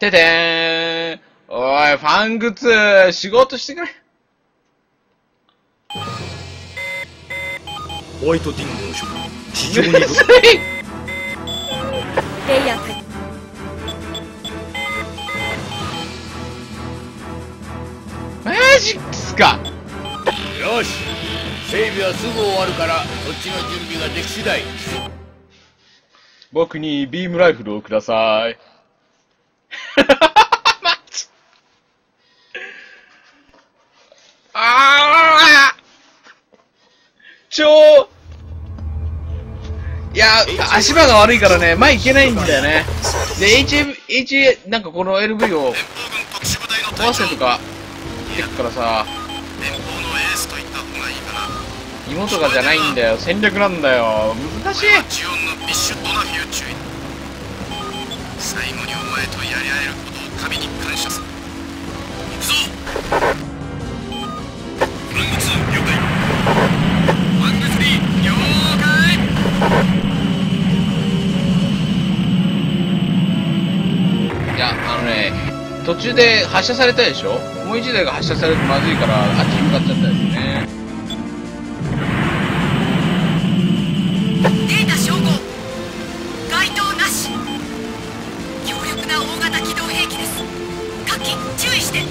てでーん。おい、ファングツー、仕事してくれ。ホワイトディンゴの職務、非常に難しい。レイヤーマジっすか。よし、整備はすぐ終わるから、こっちの準備ができ次第僕にビームライフルをください。マジ。ああ、いや、足場が悪いからね、前行けないんだよね。で、なんかこの LV を壊せとか言ってくからさ、芋とかじゃないんだよ、戦略なんだよ、難しい。最後にお前とやり合えることを神に感謝する。行くぞ。フラングツー了解。フラングスリー了解。いや、あのね、途中で発射されたでしょ。もう一台が発射されるとまずいから、あっちに向かっちゃったですね。データ照合。該当なし。大型機動兵器です。火器注意して。了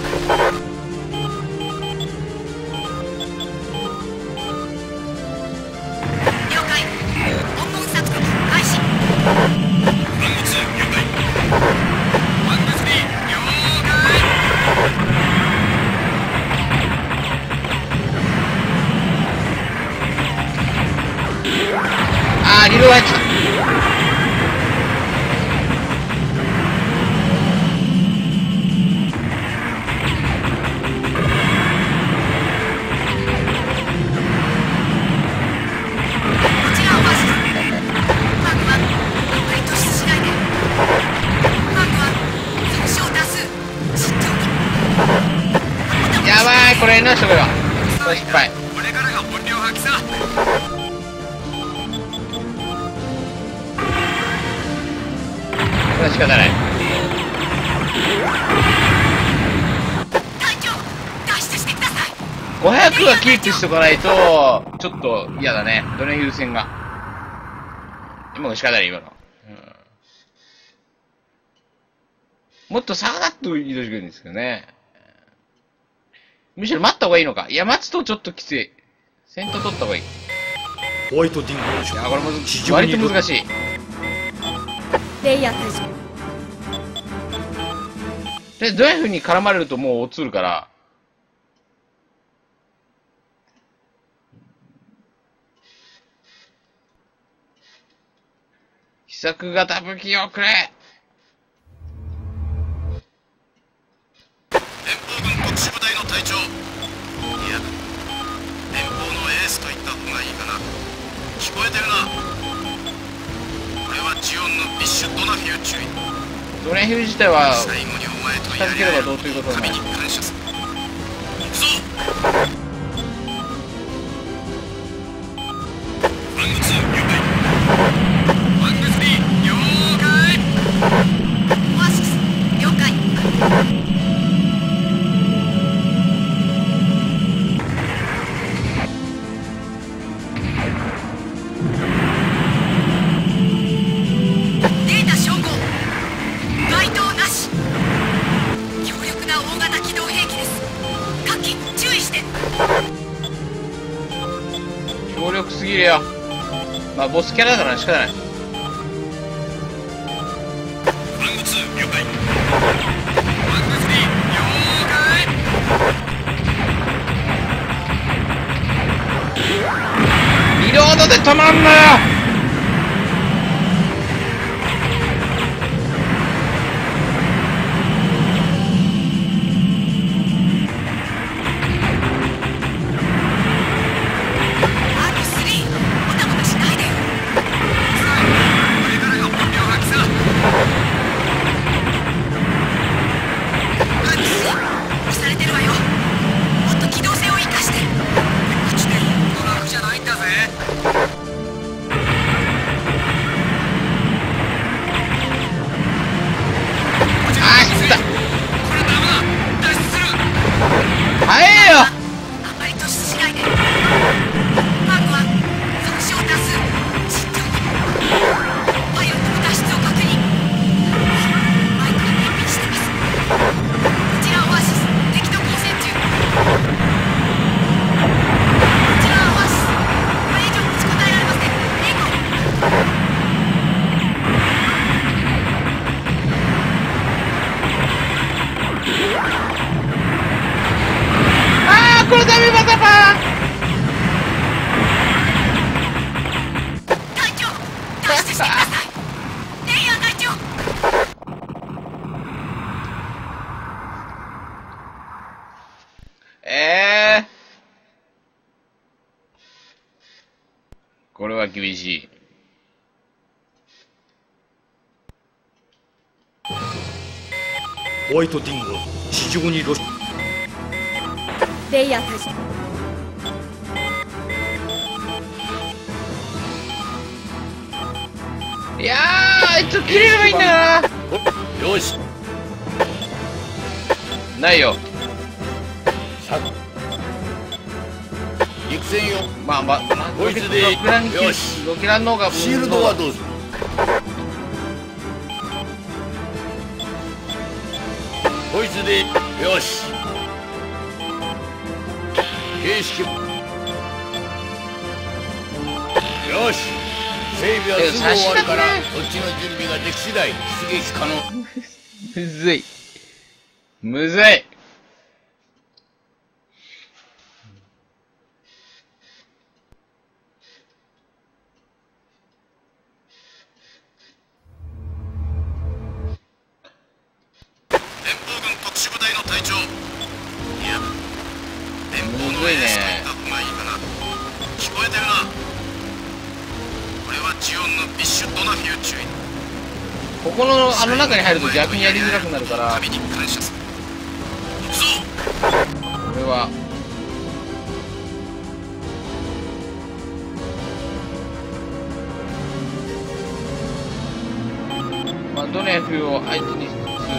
解。本門作戦開始。ラング2了解。ラング3了解。あー、リローやっちゃった。キープしとかないとちょっと嫌だね。どれ優先が今の仕方ない今の、もっと下がっと移動してくるんですけどね。むしろ待った方がいいのか。いや、待つとちょっときつい。先頭取った方がいい。ホワイトディンゴの職務、いや、これも割と難しい。レイヤー対象でどういうふうに絡まれるともう落ちるから、試作型武器をくれ。連邦軍特殊部隊の隊長。いや、連邦のエースと言った方がいいかな。聞こえてるな。これはジオンのビッシュドナフィュ注意。ドナフィュ自体は最後にお前とやり合えることを神に感謝する。行くぞ。フラング2了解。強力すぎるよ。まあボスキャラだから仕方ない。リロードで止まんなよ。厳しい。ホワイトティングは地上に露出。レイヤー対象。いやー、ちょっと切れればいいんだな。よし、ないよ。陸戦よ。まあまあこいつでよし。ロキランの方がシールドはどうする。こいつでよし。形式よし。整備はすぐ終わるから、こっちの準備ができ次第出撃可能。むずい。むずい。連邦軍特殊部隊の隊長。いや、連邦のエース感覚がいいかな。聞こえてるな。ジオンのビッシュドナフィー注意。ここのあの中に入ると逆にやりづらくなるから。これはまあドナフィーを相手にしつつ。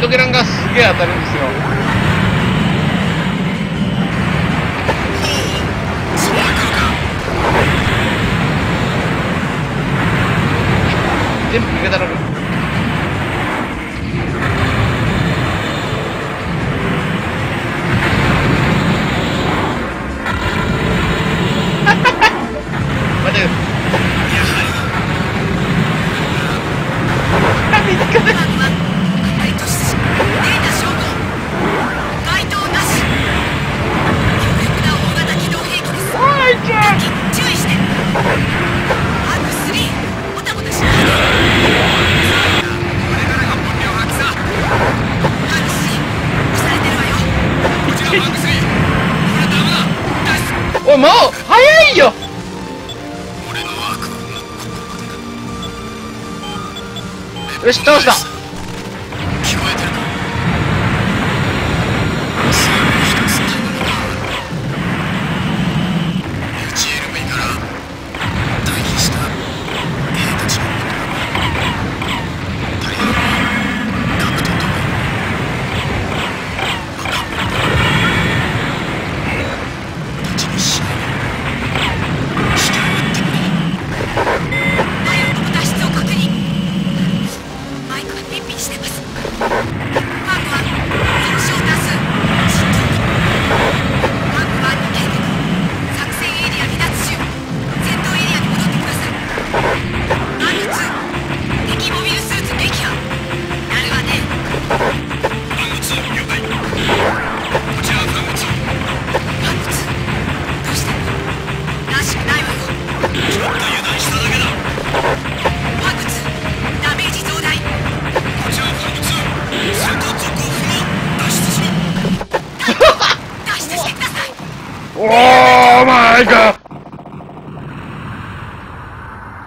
ロケランがすげえ当たるんですよ。そう来るか。全部抜けたのか。待てよ。見つかった。おい、もう早いよ。よし、倒した。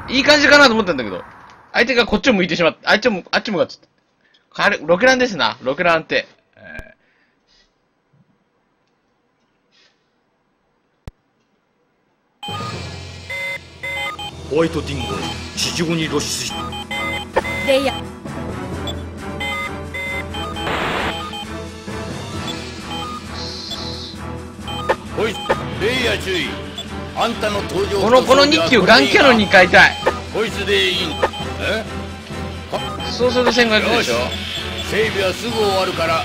いい感じかなと思ったんだけど、相手がこっちを向いてしまった。あっちもあっちもがちょっとあれロケランですな。ロケランって、ホワイトティング地上に露出しレイヤー。おいレイヤー注意。あんたの登場。この2機をガンキャノンに変えたい。こいつでいいんだ。そうすると1500でしょ。整備はすぐ終わるから。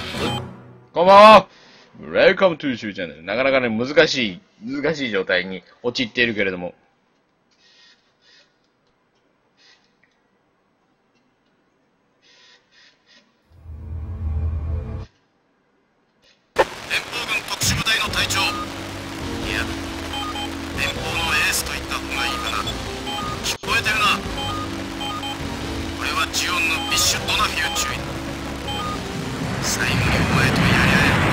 こんばんは。Welcome to show channel。なかなかね、難しい状態に陥っているけれども。連邦軍特殊部隊の隊長。いや、連邦のエースと言った方がいいかな。聞こえてるな。これはジオンのビッシュ・ドナフィュ中尉。最後にお前とやり合え。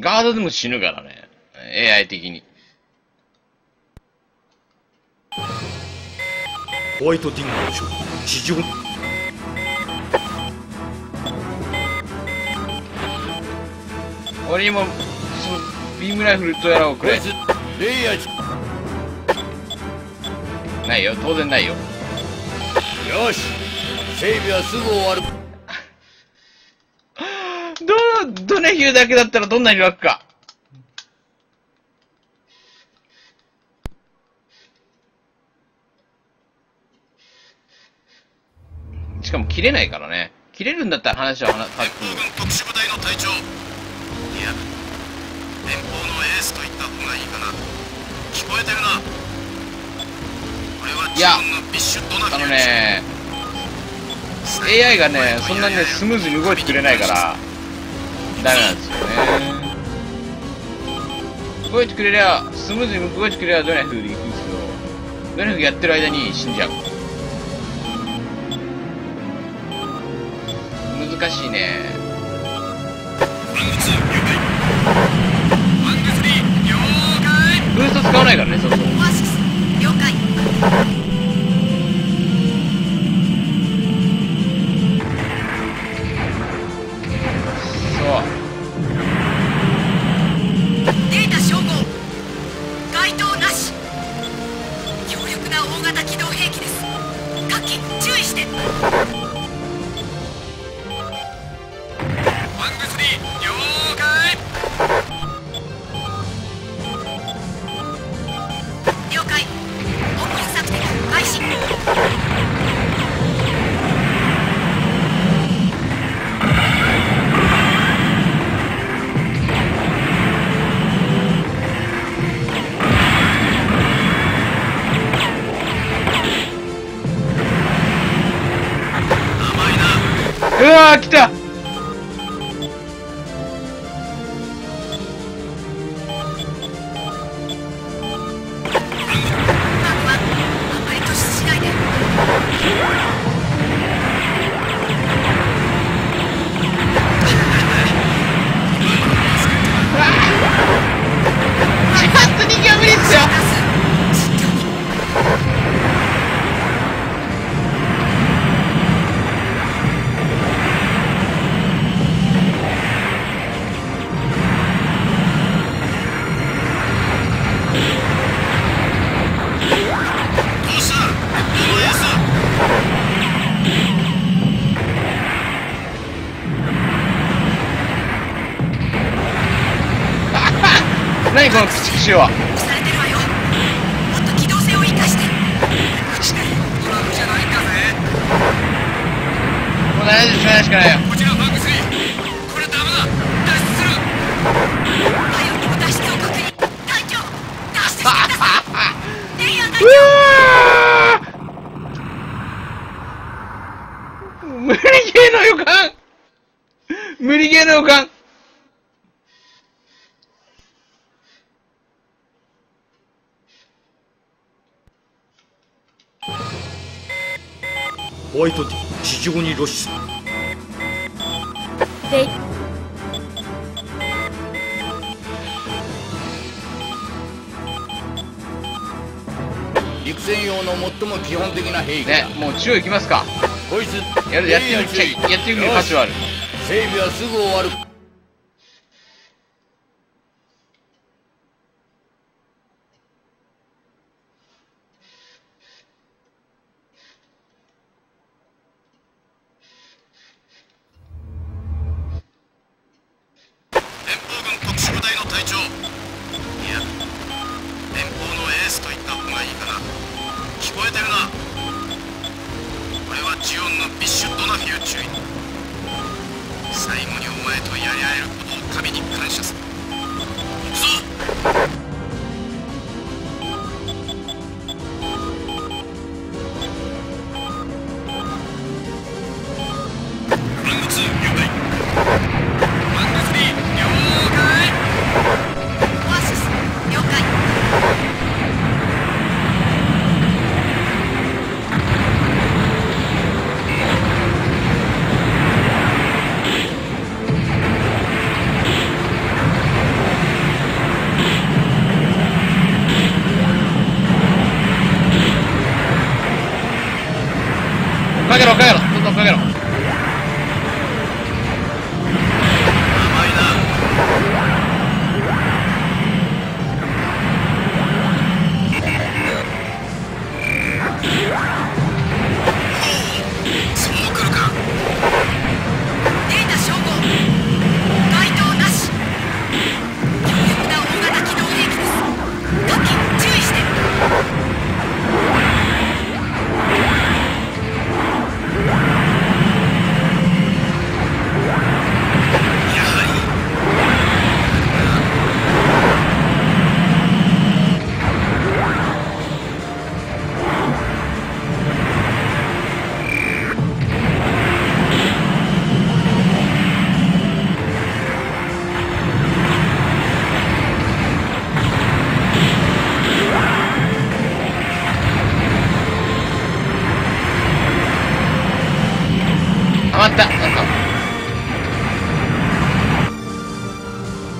ガードでも死ぬからね、AI 的に。ホワイトディンゴの処理、地上。俺にもそのビームライフルとやらをくれ。ないよ、当然ないよ。よし、整備はすぐ終わる。ドナヒューだけだったらどんなに楽か。しかも切れないからね。切れるんだったら話は話す。連邦軍特殊部隊の隊長。いや、連邦のエースと言った方がいいかな。聞こえてるな。これは自分のビッシュドナフィュー。あのね、AI がね、そんなにねスムーズに動いてくれないから。ダメなんですよね。動いてくれりゃ、スムーズに動いてくれりゃドナフで行くんですけど、ドナフやってる間に死んじゃう。難しいね。ブースト使わないからね、そうそう。了解。うわー来た。何この駆逐手は。もっと機動性を生かして。トラックじゃないんだぜ。もう大丈夫、しかないよ。こちらバグ3。これダメだ。脱出する。早くも脱出を確認。隊長、脱出してください。レイヤー隊長。無理ゲーの予感。無理ゲーの予感。ホワイトティ地上に露出する。陸戦用の最も基本的な兵器だ。ね、もう中行きますか。こいつやってみる価値はある。整備はすぐ終わる。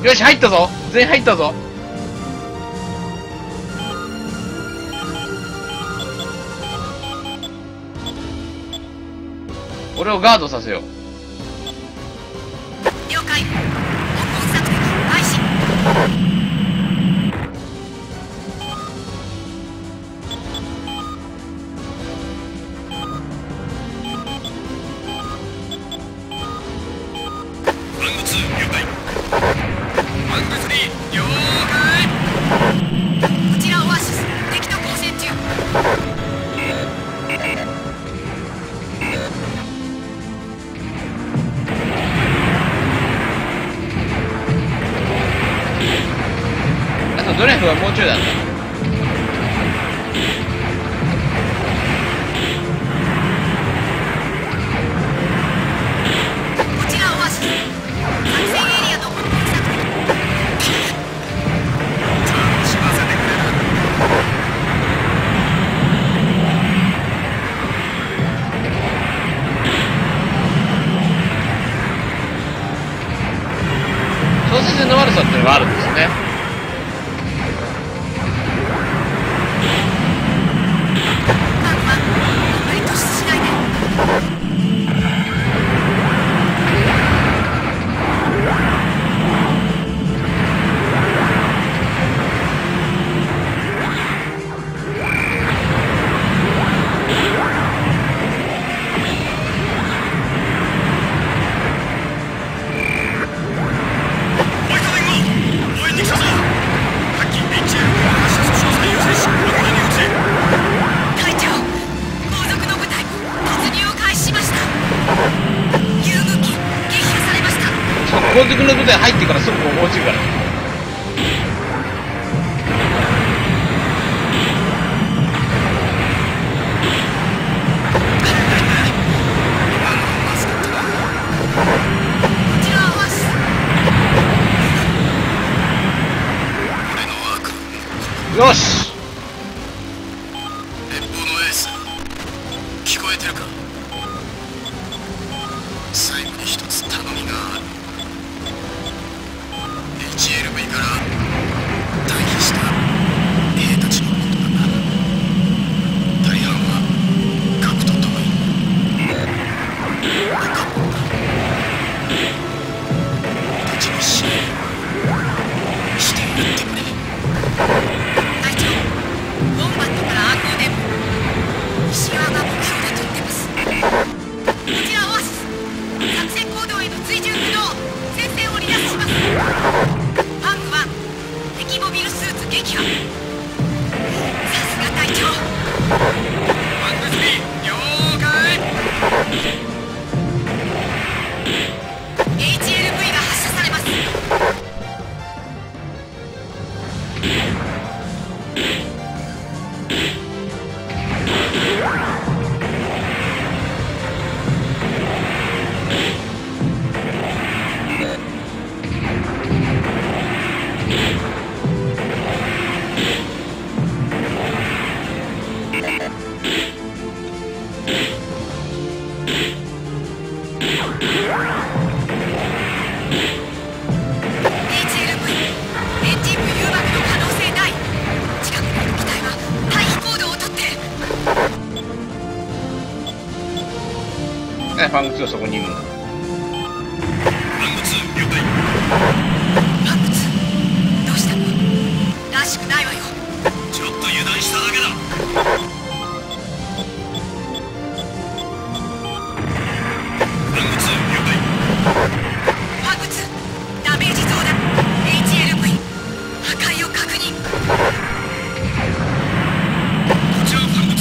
よし、入ったぞ。全員入ったぞ。俺をガードさせよう。了解。オープン作戦開始。ラング2了解。マング3了解。こちらオアシス、敵と交戦中。あとドレフはもうちょいだね。面はあるんですよね。高速の部隊入ってからすぐ落ちるから。よし。鉄砲のエース、聞こえてるか？最後に一つ頼みがある。HLV から退避した兵たちのことだが、大半は核と共に赤本だ。俺たちの支援していってくれ。隊長、ウォンバットから暗号電波、西側が目標だと言ってます。こちらオアシス、作戦行動への追従不能、戦線を離脱します。モビルスーツ撃破。さすが隊長。ワンツー了解。 HLV が発射されます。ファング2はそこにいるんだ。ファング2了解。ファング2どうしたの？らしくないわよ。ちょっと油断しただけだ。ファング2了解。ファング2ダメージ増大。 HLV 破壊を確認。こちらファング2、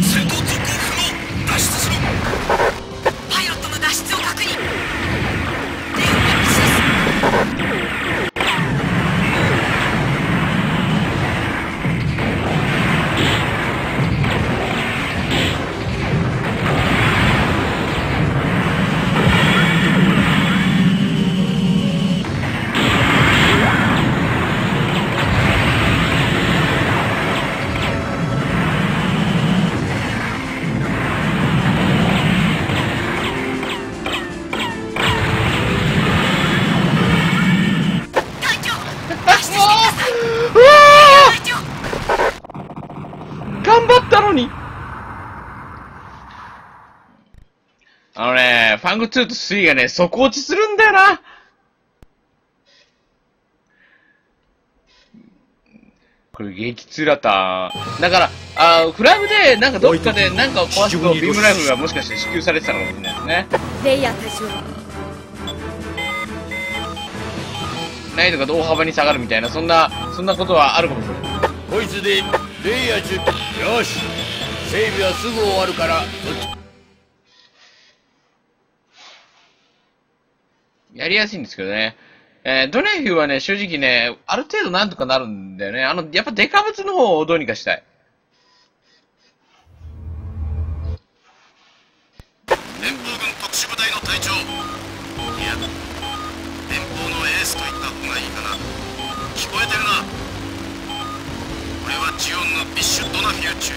戦闘続行不能、脱出しろ。ファング2と3がね、底落ちするんだよな。これ激痛だった。だから、フラグで、なんかどっかで、なんかを壊すと、ビームライフルがもしかして支給されてたのかもしれないですね。レイヤー対象。難易度が大幅に下がるみたいな、そんなことはあるかもしれない。こいつで、レイヤー中、よし。整備はすぐ終わるから、やりやすいんですけどね。ドネフィはね、正直ね、ある程度なんとかなるんだよね。やっぱデカ物の方をどうにかしたい。連邦軍特殊部隊の隊長。いや、連邦のエースと言った方がいいかな。聞こえてるな。俺はジオンのビッシュ・ドナフィを注意。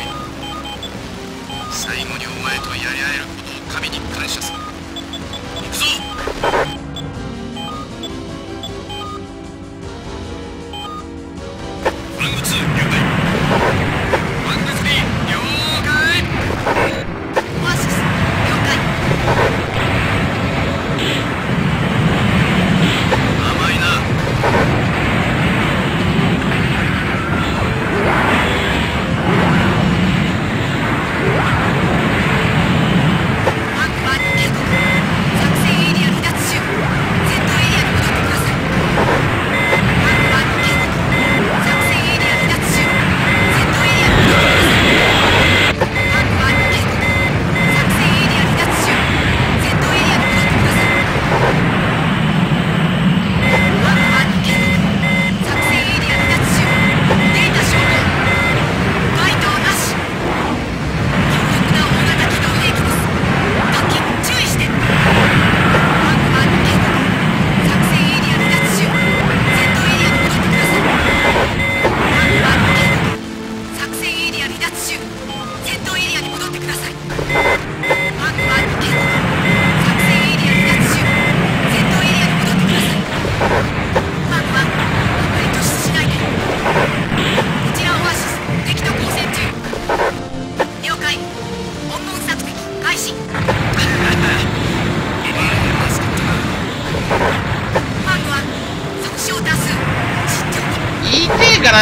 最後にお前とやり合えることを神に感謝する。行くぞ。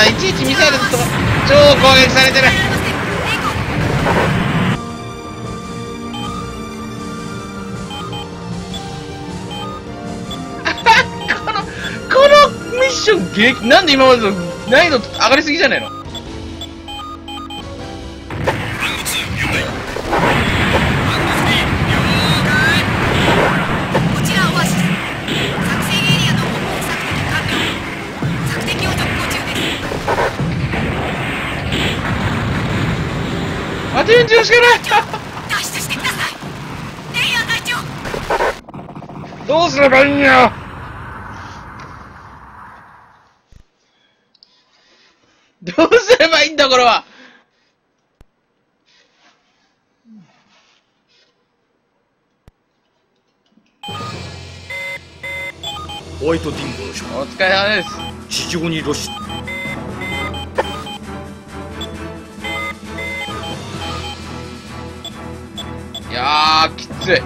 な、いちいちミサイルと超攻撃されてる。このミッションなんで今までの難易度上がりすぎじゃないの。あと40しかない。どうすればいいんや。どうすればいいんだこれは。ホワイトディンゴの職員、お疲れ様です。地上に露出。きつい。レイヤ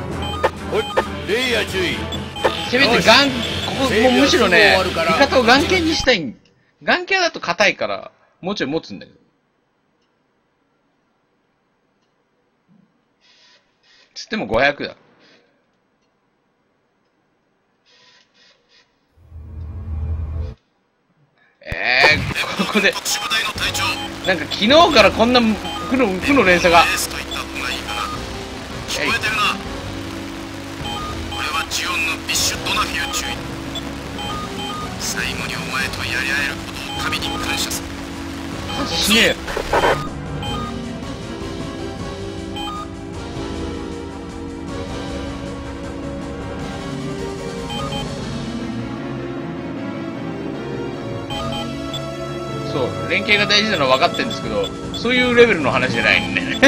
ー注意。せめてガン、ここもうむしろね、味方をガン系にしたい。ガン系だと硬いから、もうちょい持つんだけど。つっても500だ。ここで、なんか昨日からこんな負の連鎖が。聞こえてるな。これはジオンのビッシュドナフィュー注意。最後にお前とやり合えることを神に感謝する。死ね。そう、連携が大事なのは分かってるんですけど、そういうレベルの話じゃないんでね。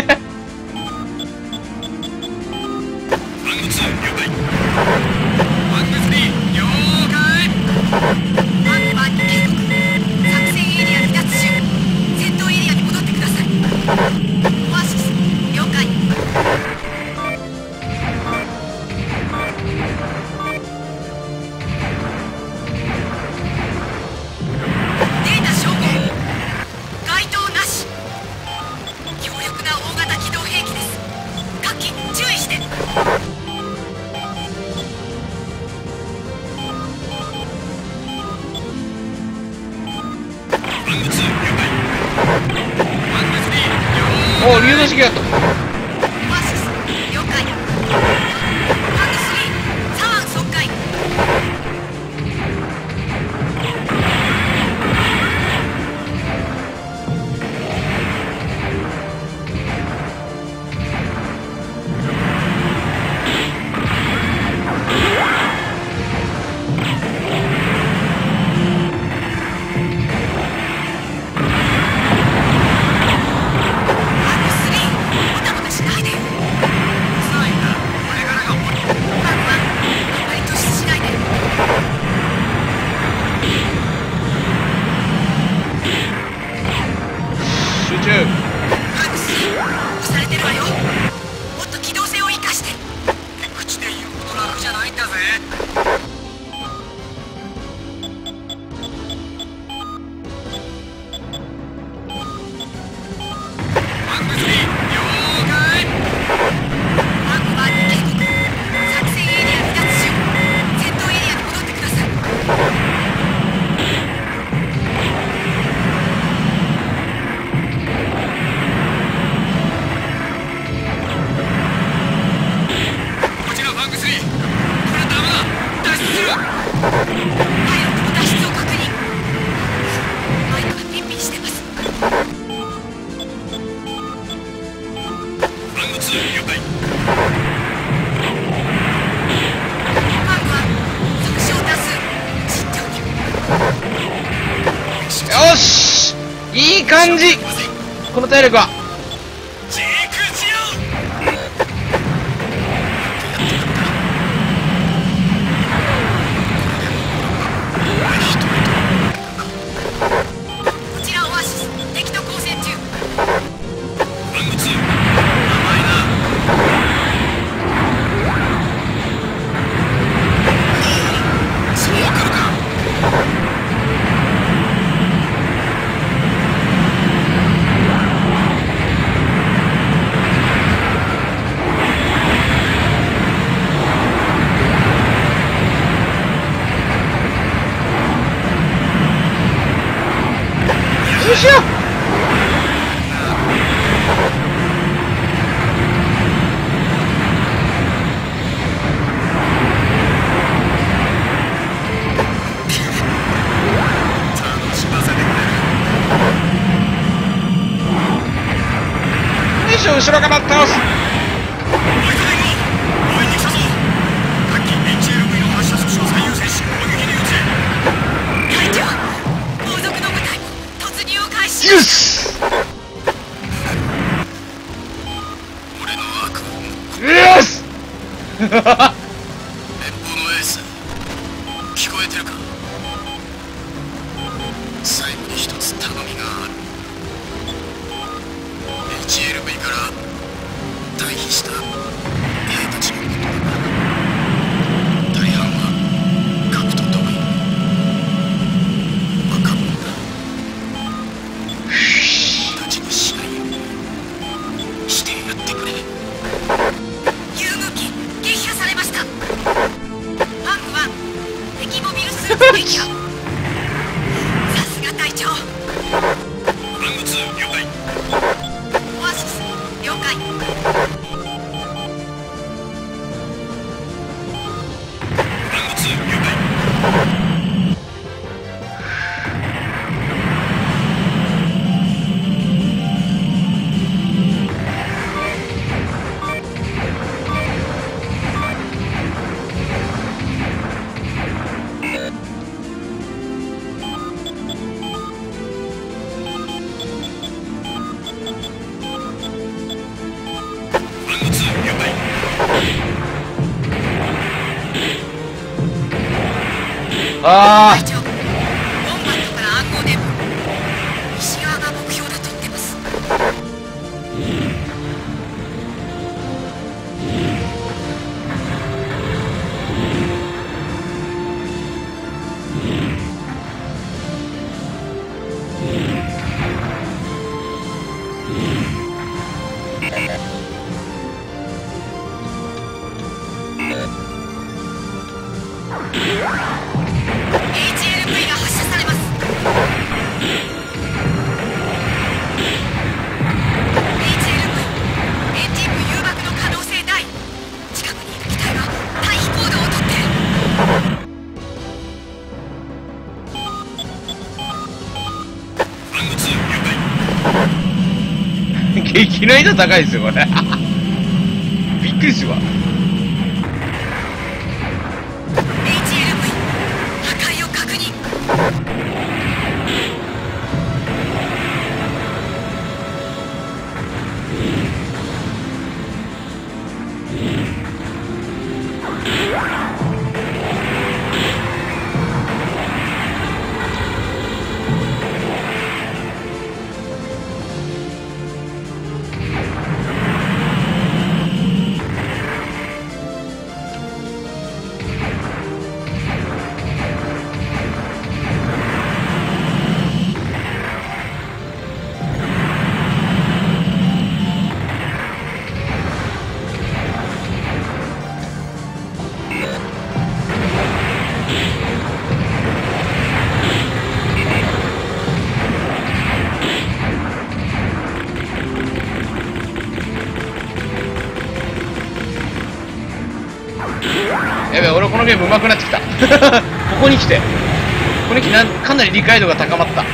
お、流動式だった。よし、いい感じ。この体力はしよう。後ろから倒す。よし。よし。HLV から退避した兵たちのことだが、大半は核と共に若者だ。たちにしないようにしてやってくれ。遊具機撃破されました。ハングは敵モビルスーツ撃破。さすが隊長。ラング2了解。了解。ああ。機内度高いですよこれびっくりするわ。 HLV 破壊を確認。やべえ、俺このゲーム上手くなってきたここに来てかなり理解度が高まった。よ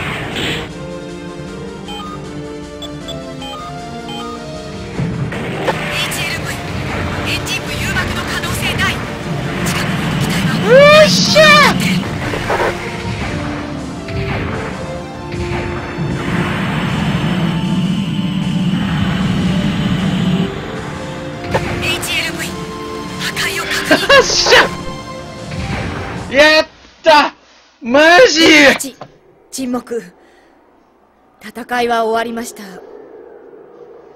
っしゃやった!マジ!沈黙。戦いは終わりました。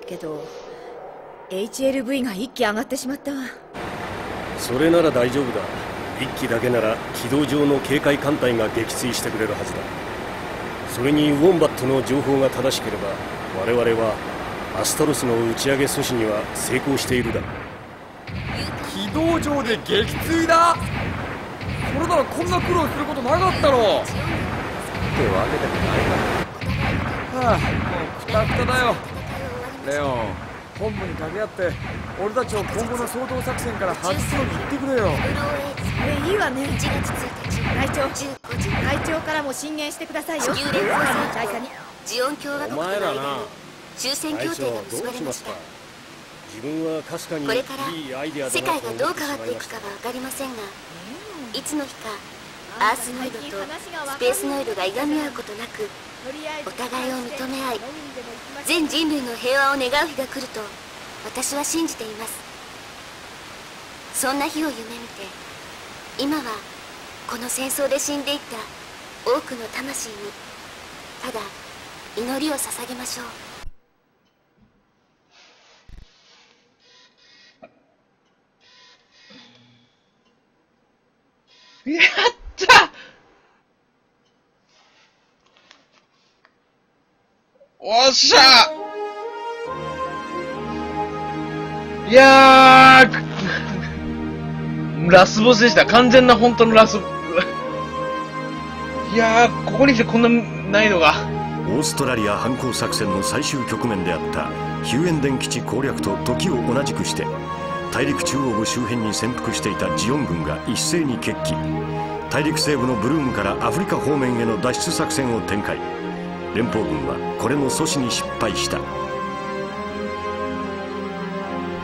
けど、HLV が1機上がってしまったわ。それなら大丈夫だ。1機だけなら軌道上の警戒艦隊が撃墜してくれるはずだ。それにウォンバットの情報が正しければ、我々はアスタロスの打ち上げ阻止には成功しているだ。軌道上で撃墜だ。これならこんな苦労することなかったろうってわけでもないはあ、もうクタクタだよ。レオン、本部に掛け合って俺たちを今後の掃討作戦から外すように言ってくれよ。いいわね。内調からも進言してくださいよ。お前らな、終戦協定が結ばれました。自分は確かにこれから世界がどう変わっていくかは分かりませんが、いつの日かアースノイドとスペースノイドがいがみ合うことなく、お互いを認め合い、全人類の平和を願う日が来ると私は信じています。そんな日を夢見て、今はこの戦争で死んでいった多くの魂にただ祈りを捧げましょう。やった！おっしゃ！いやーラスボスでした。完全な本当のラスボス。いやー、ここに来てこんな難易度が。オーストラリア反抗作戦の最終局面であったヒュエンデン基地攻略と時を同じくして大陸中央部周辺に潜伏していたジオン軍が一斉に決起。大陸西部のブルーンからアフリカ方面への脱出作戦を展開。連邦軍はこれも阻止に失敗した。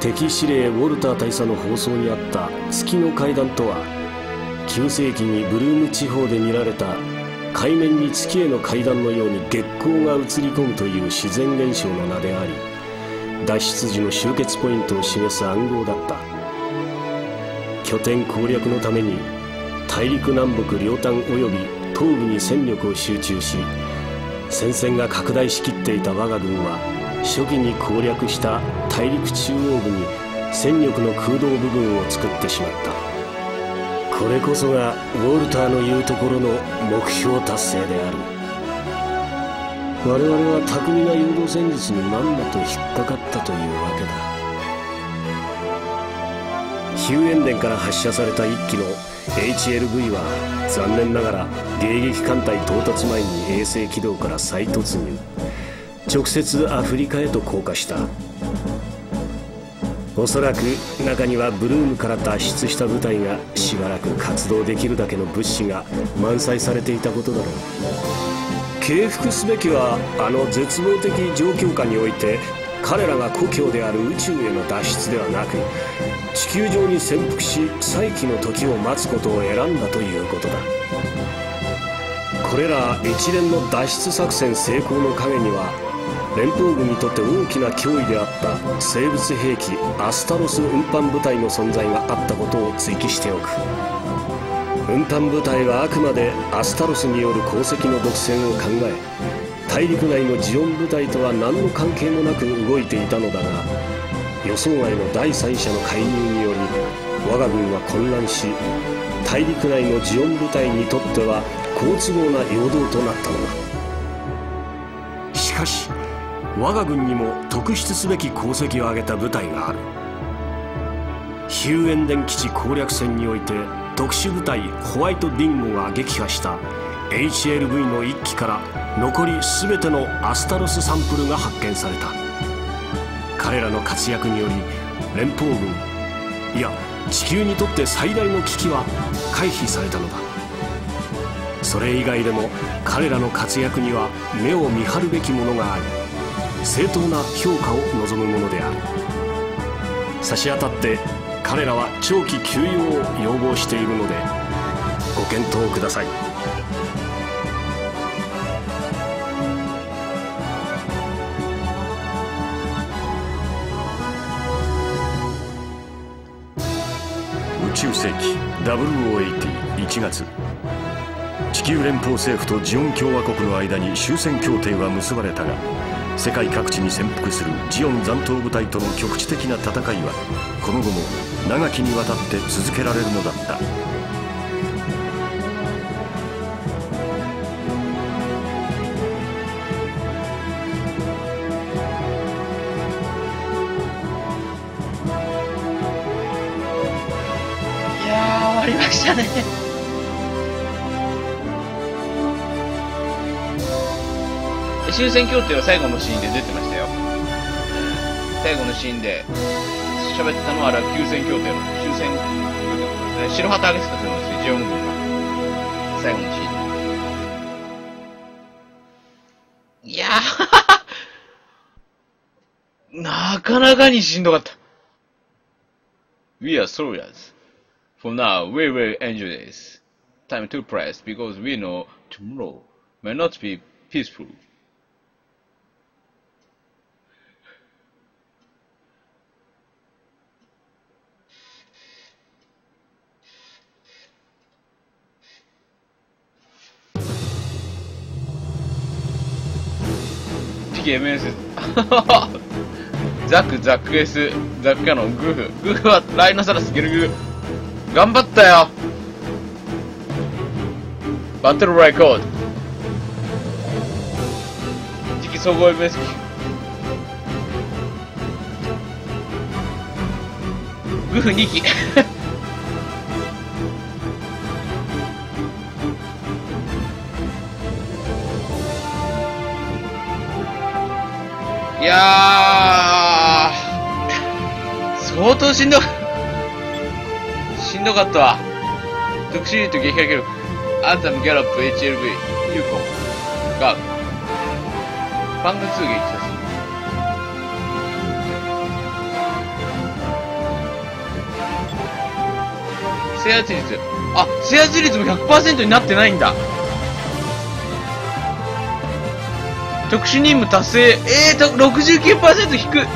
敵司令ウォルター大佐の放送にあった月の階段とは、9世紀にブルーム地方で見られた海面に月への階段のように月光が映り込むという自然現象の名であり、脱出時の集結ポイントを示す暗号だった。拠点攻略のために大陸南北両端および東部に戦力を集中し、戦線が拡大しきっていた我が軍は初期に攻略した大陸中央部に戦力の空洞部分を作ってしまった。これこそがウォルターの言うところの目標達成である。我々は巧みな誘導戦術にまんまと引っかかったというわけだ。ヒューエンデンから発射された1機の HLV は残念ながら迎撃艦隊到達前に衛星軌道から再突入、直接アフリカへと降下した。おそらく中にはブルームから脱出した部隊がしばらく活動できるだけの物資が満載されていたことだろう。敬服すべきはあの絶望的状況下において、彼らが故郷である宇宙への脱出ではなく、地球上に潜伏し再起の時を待つことを選んだということだ。これら一連の脱出作戦成功の陰には、連邦軍にとって大きな脅威であった生物兵器アスタロス運搬部隊の存在があったことを追記しておく。運搬部隊はあくまでアスタロスによる功績の独占を考え、大陸内のジオン部隊とは何の関係もなく動いていたのだが、予想外の第三者の介入により我が軍は混乱し、大陸内のジオン部隊にとっては好都合な陽動となったのだ。しかし我が軍にも特筆すべき功績を挙げた部隊がある。ヒューエンデン基地攻略戦において特殊部隊ホワイトディンゴが撃破した HLV の1機から残り全てのアスタロスサンプルが発見された。彼らの活躍により連邦軍、いや地球にとって最大の危機は回避されたのだ。それ以外でも彼らの活躍には目を見張るべきものがあり、正当な評価を望むものである。差し当たって彼らは長期休養を要望しているのでご検討ください。宇宙世紀0080、1月、地球連邦政府とジオン共和国の間に終戦協定は結ばれたが、世界各地に潜伏するジオン残党部隊との局地的な戦いはこの後も長きにわたって続けられるのだった。いやー、終わりましたね。終戦協定は最後のシーンで出てましたよ。最後のシーンで喋ってたのはあれは休戦協定の終戦協定のことですね。白旗あげてたと思うんですよ、ジオン軍が。最後のシーン。いやーなかなかにしんどかった。We are soldiers. For now, we will enjoy this. Time to press because we know tomorrow may not be peaceful. ザクはライノサラスゲルグ頑張ったよ。バトルレコード次期総合 MS 機グフ2機いやー相当しんどかったわ。特殊ユニット撃破記録アンタムギャロップ HLV ユーコンガードファング2撃破する制圧率制圧率も 100% になってないんだ。特殊任務達成。69% 引く。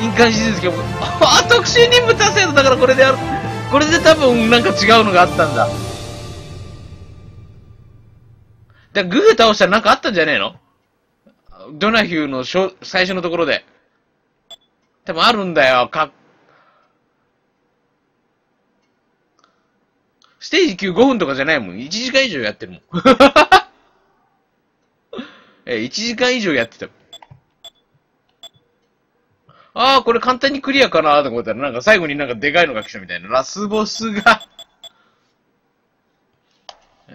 民間施設局。特殊任務達成度だからこれである。これで多分なんか違うのがあったんだ。だからグフ倒したらなんかあったんじゃねえの？ドナヒューの最初のところで。多分あるんだよ。ステージ9 5分とかじゃないもん。1時間以上やってるもん。1時間以上やってた。ああ、これ簡単にクリアかなと思ったら、なんか最後になんかでかいのが来たみたいな。ラスボスが。い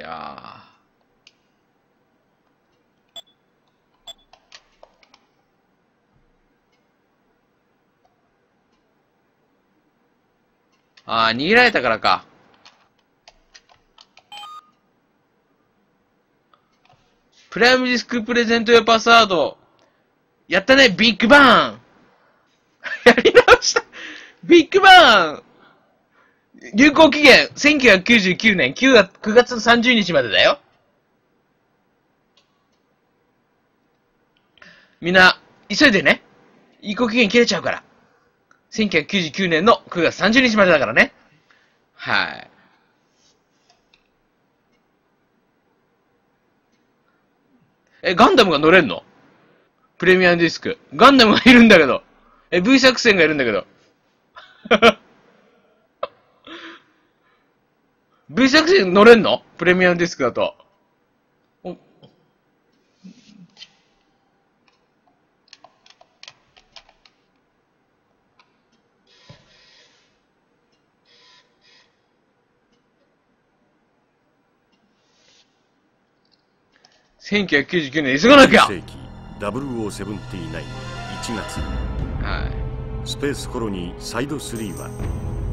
や逃げられたからか。プライムディスクプレゼントやパスワード。やったね、ビッグバーンやり直したビッグバーン流行期限、1999年9月30日までだよ。みんな、急いでね。有効期限切れちゃうから。1999年の9月30日までだからね。はい。ガンダムが乗れんの？プレミアムディスク。ガンダムがいるんだけど。V 作戦がいるんだけど。V 作戦乗れんの？プレミアムディスクだと。1999年急がなきゃ。世紀0079 1月、はい、スペースコロニーサイド3は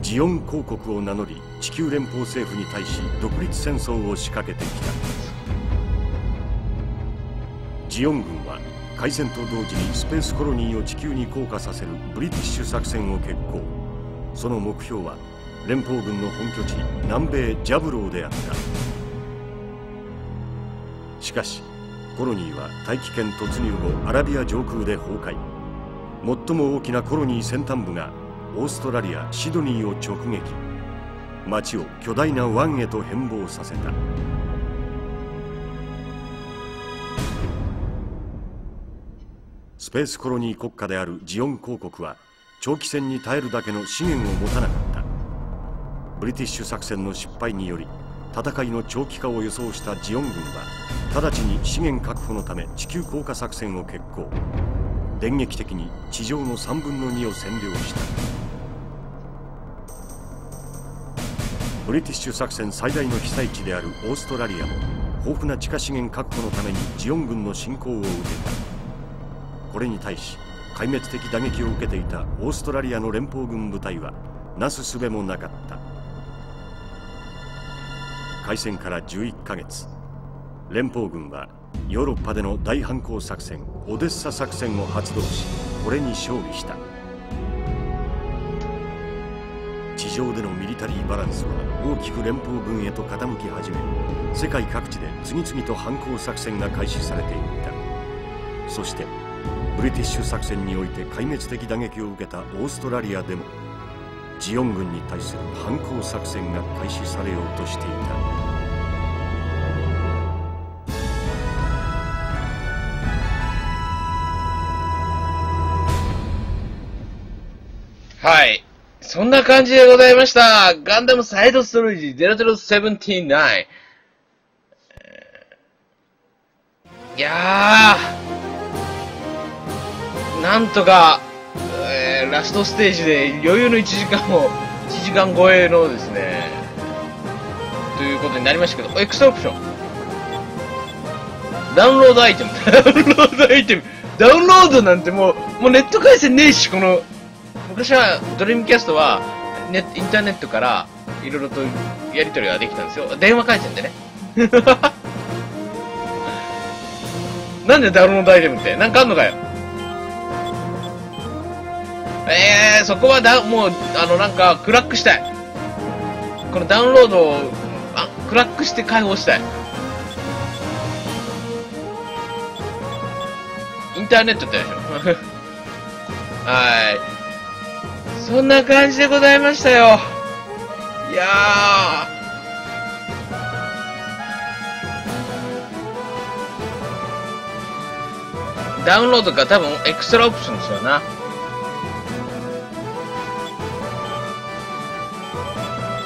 ジオン公国を名乗り地球連邦政府に対し独立戦争を仕掛けてきた。ジオン軍は開戦と同時にスペースコロニーを地球に降下させるブリティッシュ作戦を決行。その目標は連邦軍の本拠地南米ジャブローであった。しかしコロニーは大気圏突入後アラビア上空で崩壊。最も大きなコロニー先端部がオーストラリア・シドニーを直撃。町を巨大な湾へと変貌させた。スペースコロニー国家であるジオン公国は長期戦に耐えるだけの資源を持たなかった。ブリティッシュ作戦の失敗により戦いの長期化を予想したジオン軍は直ちに資源確保のため地球降下作戦を決行。電撃的に地上の3分の2を占領した。ブリティッシュ作戦最大の被災地であるオーストラリアも豊富な地下資源確保のためにジオン軍の侵攻を受けた。これに対し壊滅的打撃を受けていたオーストラリアの連邦軍部隊はなすすべもなかった。開戦から11ヶ月、連邦軍はヨーロッパでの大反攻作戦オデッサ作戦を発動し、これに勝利した。地上でのミリタリーバランスは大きく連邦軍へと傾き始め、世界各地で次々と反攻作戦が開始されていった。そしてブリティッシュ作戦において壊滅的打撃を受けたオーストラリアでもジオン軍に対する反抗作戦が開始されようとしていた。はい。そんな感じでございました。ガンダムサイドストレージ0079。いやー、なんとか、ラストステージで余裕の1時間超えのですね、ということになりましたけど、エクストラオプション。ダウンロードアイテム。ダウンロードアイテム。ダウンロードなんてもうネット回線ねえし、この、昔はドリームキャストはインターネットからいろいろとやり取りができたんですよ。電話回線でね。なんでダウンロードアイテムってなんかあんのかよ。そこはもうなんかクラックしたい。このダウンロードをクラックして解放したい。インターネットってやるでしょ。はい。そんな感じでございましたよ。いやー、ダウンロードか多分エクストラオプションですよな。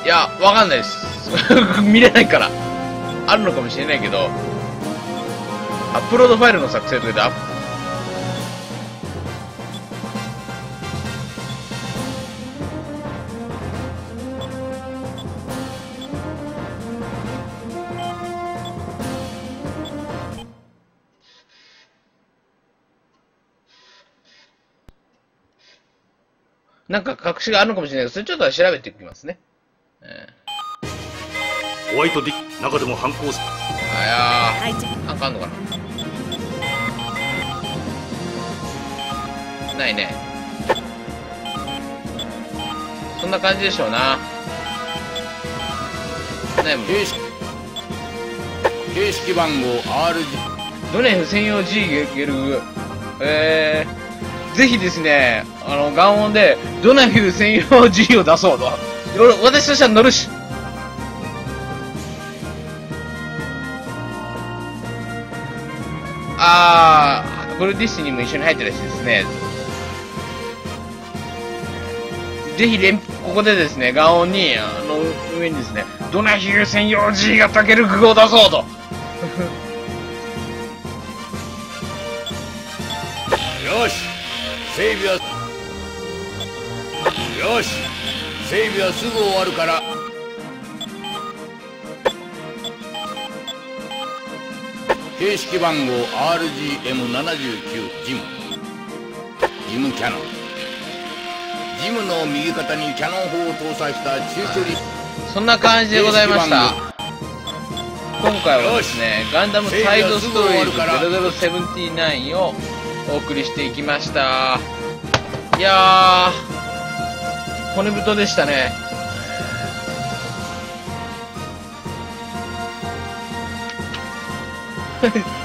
いや、わかんないです。見れないからあるのかもしれないけど、アップロードファイルの作成とかでなんか隠しがあるのかもしれないけど、それちょっと調べていきますね。ホワイトディック中でも反抗する。あやー、なんかあんのかな。ないね。そんな感じでしょうな。ないもん。形式番号 RG ドネフ専用 G ゲルグ。ぜひですね、ガンオンで、ドナヒュー専用 G を出そうと。私としては乗るし。これディスティニーも一緒に入ってるらしいですね。ぜひ、ここでですね、ガンオンに、上にですね、ドナヒュー専用 G がタケルクを出そうと。よし整備はすぐ終わるから。形式番号 RGM79 ジムキャノン。ジムの右肩にキャノン砲を搭載した中距離。そんな感じでございました。今回はですね、ガンダムサイドストーリー0079をお送りしていきました。いやー、骨太でしたね。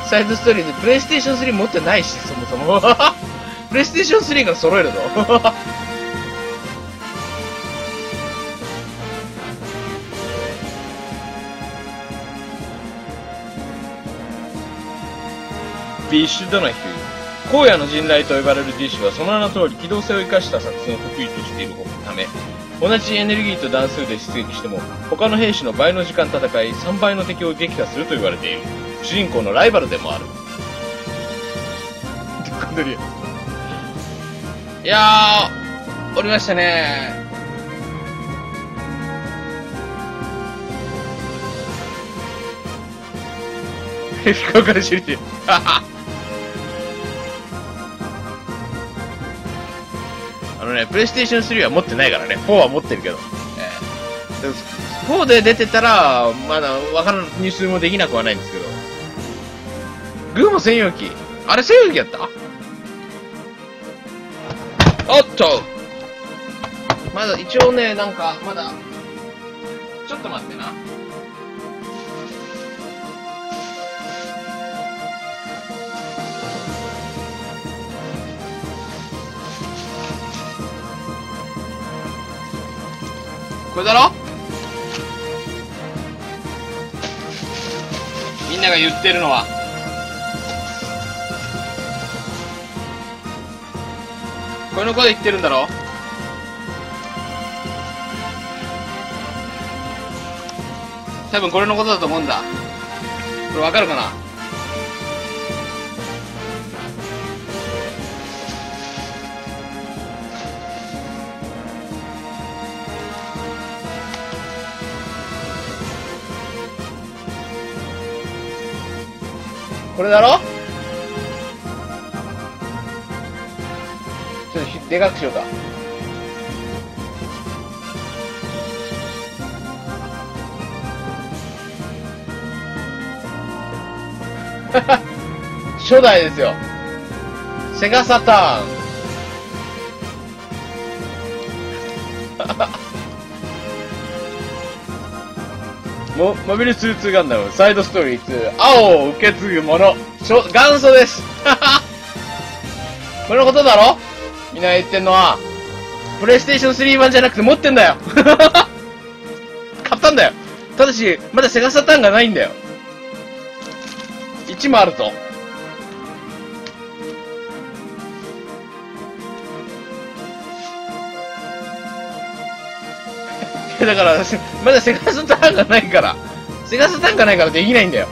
サイドストーリーズプレイステーション3持ってないし、そもそも。プレイステーション3が揃えるぞ。ビッシュドナヒュー、荒野の陣雷と呼ばれるディッシュはその名の通り機動性を生かした作戦を得意としているため、同じエネルギーと弾数で出撃しても他の兵士の倍の時間戦い、3倍の敵を撃破すると言われている。主人公のライバルでもある。いやー、おりましたね。深から知りてあのね、プレイステーション3は持ってないからね、4は持ってるけど、4で出てたらまだわからない、入手もできなくはないんですけど、グーも専用機、あれ専用機やった？おっと、まだ一応ね、なんかまだちょっと待ってな。これだろ？みんなが言ってるのは。これのこと言ってるんだろ？多分これのことだと思うんだ。これわかるかな？これだろ？ちょっとでかくしようか。初代ですよ。セガサターン。モビル2ガンダム、サイドストーリー2、青を受け継ぐもの、元祖です。これのことだろ？みんな言ってんのは、プレイステーション3版じゃなくて持ってんだよ。買ったんだよ。ただし、まだセガサターンがないんだよ。1もあると。だから、まだセガサターンがないから、セガサターンがないからできないんだよ。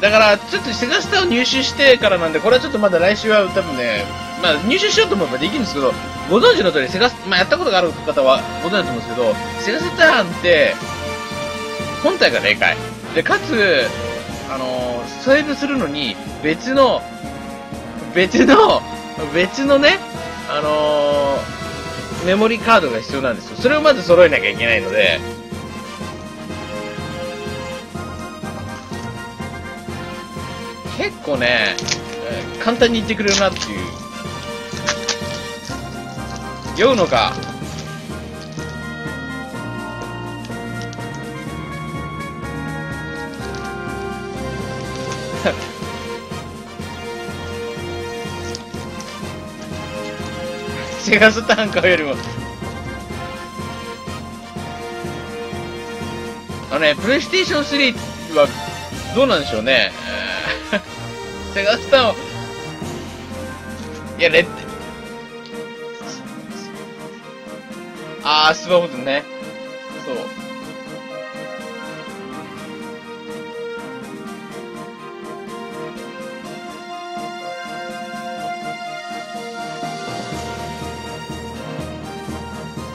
だから、ちょっとセガスターを入手してからなんで、これはちょっとまだ来週は多分ね、まあ入手しようと思えばできるんですけど、ご存知の通り、セガス、まあやったことがある方はご存知だと思うんですけど、セガスターンって、本体がでかい。で、かつ、セーブするのに、別のね、メモリーカードが必要なんですよ。それをまず揃えなきゃいけないので、結構ね、簡単に言ってくれるなっていう。酔うのか。セガスターン買うよりもプレイステーション3はどうなんでしょうね。セガスターンを、いや、スマホでね。そう。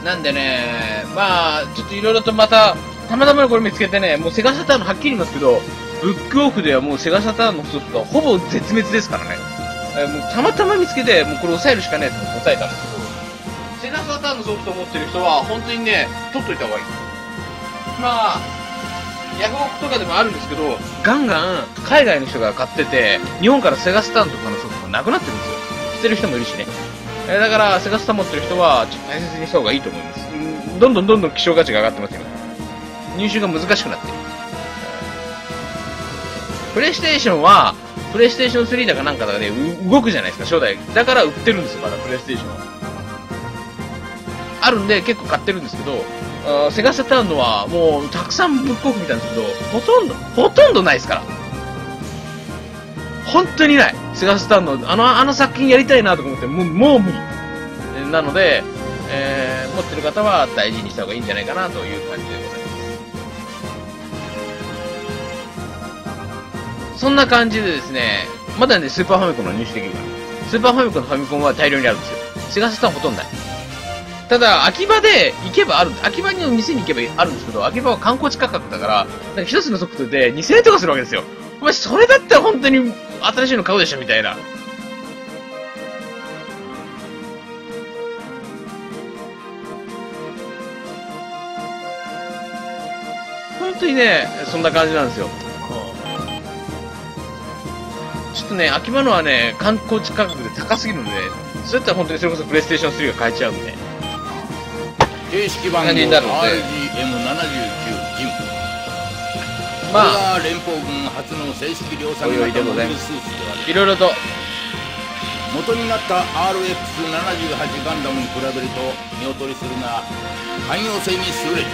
なんでね、まあ、ちょっといろいろとまた、たまたまこれ見つけてね、もうセガスターンはっきり言いますけど、ブックオフではもうセガサターンのソフトはほぼ絶滅ですからね。もうたまたま見つけて、もうこれ抑えるしかねえと思って抑えたんですけど、セガサターンのソフトを持ってる人は本当にね、取っといた方がいい。まあ、ヤフオクとかでもあるんですけど、ガンガン海外の人が買ってて、日本からセガサターンとかのソフトがなくなってるんですよ。捨てる人もいるしね。だから、セガサターン持ってる人はちょっと大切にした方がいいと思います。どんどん希少価値が上がってますよ。入手が難しくなってる。プレイステーションは、プレイステーション3だかなんかだね、動くじゃないですか、初代。だから売ってるんですよ、まだプレイステーションは。あるんで、結構買ってるんですけど、セガサターンのは、もう、たくさんブックオフ見たんですけど、ほとんどないですから。本当にない。セガサターンの、あの作品やりたいなとか思って、もう無理。なので、持ってる方は大事にした方がいいんじゃないかなという感じでございます。そんな感じでですね、まだね、スーパーファミコンの入手できるから。スーパーファミコンのファミコンは大量にあるんですよ。セガサターンほとんどない。ただ、秋葉で行けばある、秋葉の店に行けばあるんですけど、秋葉は観光地価格だから、なんか一つのソフトで2000円とかするわけですよ。お前、それだったら本当に新しいの買うでしょみたいな。本当にね、そんな感じなんですよ。ちょっとね、秋葉のはね、観光地価格で高すぎるので、そうやったら本当にそれこそプレイステーション3が買えちゃうんで。形式版の RGM79 銀。まあ、連邦軍初の正式量産型モビルスーツである。いろいろと元になった RX-78 ガンダムに比べると見劣りするが、汎用性に優れている。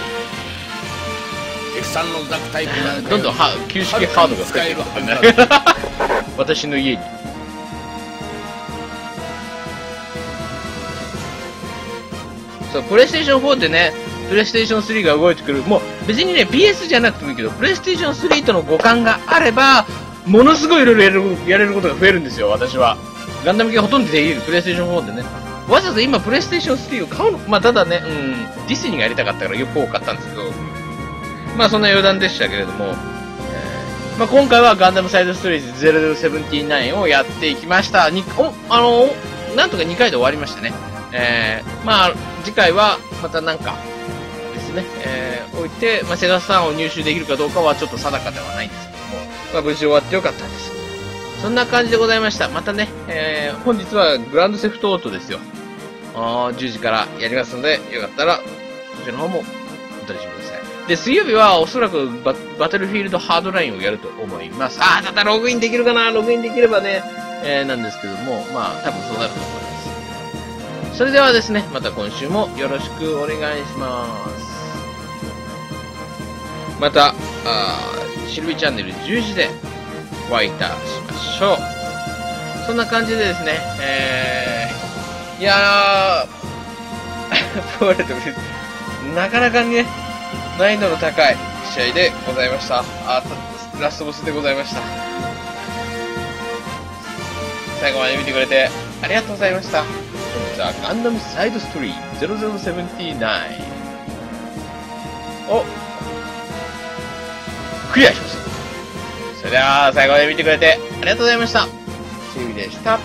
X3のザクタイプなどんどん旧式ハードが使えるはずだ。私の家に。そう、プレイステーション4でね、プレイステーション3が動いてくる。もう別にね、PS じゃなくてもいいけど、プレイステーション3との互換があれば、ものすごいいろいろやれることが増えるんですよ、私は。ガンダム系ほとんどできる、プレイステーション4でね。わざわざ今、プレイステーション3を買うの、まあただね、ディズニーがやりたかったからよく多かったんですけど、まあそんな余談でしたけれども、まあ今回はガンダムサイドストーリーズ0079をやっていきました。なんとか2回で終わりましたね。まあ次回はまたなんかですね、置いて、まあ、セガサターンを入手できるかどうかはちょっと定かではないんですけども、まあ、無事終わってよかったです。そんな感じでございました。またね、本日はグランドセフトオートですよ。10時からやりますので、よかったらこちらの方もお楽しみください。で、水曜日はおそらくバトルフィールドハードラインをやると思います。あー、ただログインできるかな。ログインできればね、なんですけども、まあ多分そうなると思います。それではですね、また今週もよろしくお願いします。また、シルビーチャンネル10時でお会いいたしましょう。そんな感じでですね、いやー、なかなかね、難易度の高い試合でございました。ラストボスでございました。最後まで見てくれてありがとうございました。ガンダムサイドストーリー0079をクリアしました。それでは最後まで見てくれてありがとうございました。チュウでした。